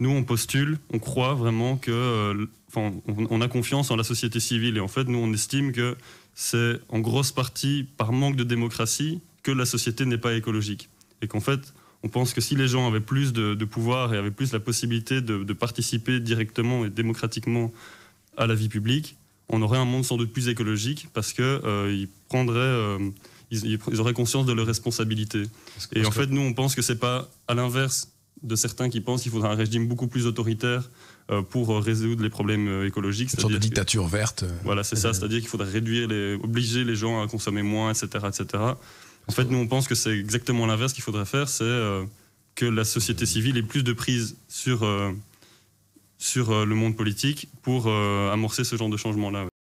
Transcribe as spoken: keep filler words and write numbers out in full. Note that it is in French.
nous, on postule, on croit vraiment que... Euh, enfin, on, on a confiance en la société civile. Et en fait, nous, on estime que c'est en grosse partie par manque de démocratie que la société n'est pas écologique. Et qu'en fait, on pense que si les gens avaient plus de, de pouvoir et avaient plus la possibilité de, de participer directement et démocratiquement à la vie publique, on aurait un monde sans doute plus écologique parce qu'ils euh, prendraient... Euh, Ils, ils auraient conscience de leurs responsabilités. Et que... en fait, nous, on pense que ce n'est pas à l'inverse de certains qui pensent qu'il faudra un régime beaucoup plus autoritaire euh, pour résoudre les problèmes écologiques. Une sorte de dictature que... verte. Voilà, c'est ça. C'est-à-dire qu'il faudrait réduire les... obliger les gens à consommer moins, et cetera, et cetera. En fait, nous, on pense que c'est exactement l'inverse qu'il faudrait faire. C'est euh, que la société civile ait plus de prise sur, euh, sur euh, le monde politique pour euh, amorcer ce genre de changement-là. Ouais.